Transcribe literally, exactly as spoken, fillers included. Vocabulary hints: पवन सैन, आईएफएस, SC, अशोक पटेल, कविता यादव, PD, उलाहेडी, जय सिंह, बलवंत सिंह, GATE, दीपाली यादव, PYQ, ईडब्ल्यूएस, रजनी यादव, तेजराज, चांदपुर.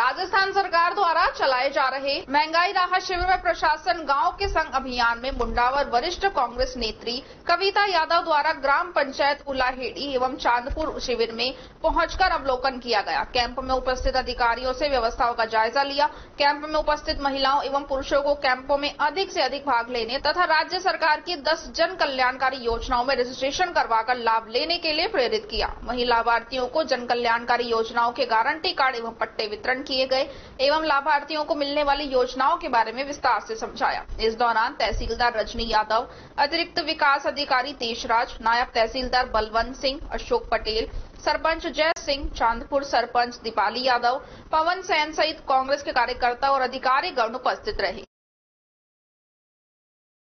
राजस्थान सरकार द्वारा चलाए जा रहे महंगाई राहत शिविर में प्रशासन गाँव के संग अभियान में मुंडावर वरिष्ठ कांग्रेस नेत्री कविता यादव द्वारा ग्राम पंचायत उलाहेडी एवं चांदपुर शिविर में पहुंचकर अवलोकन किया गया। कैंप में उपस्थित अधिकारियों से व्यवस्थाओं का जायजा लिया। कैंप में उपस्थित महिलाओं एवं पुरुषों को कैंपों में अधिक से अधिक भाग लेने तथा राज्य सरकार की दस जन कल्याणकारी योजनाओं में रजिस्ट्रेशन करवाकर लाभ लेने के लिए प्रेरित किया। वहीं लाभार्थियों को जन कल्याणकारी योजनाओं के गारंटी कार्ड एवं पट्टे वितरण किए गए एवं लाभार्थियों को मिलने वाली योजनाओं के बारे में विस्तार से समझाया। इस दौरान तहसीलदार रजनी यादव, अतिरिक्त विकास अधिकारी तेजराज, नायब तहसीलदार बलवंत सिंह, अशोक पटेल, सरपंच जय सिंह, चांदपुर सरपंच दीपाली यादव, पवन सैन सहित कांग्रेस के कार्यकर्ता और अधिकारी गण उपस्थित रहे।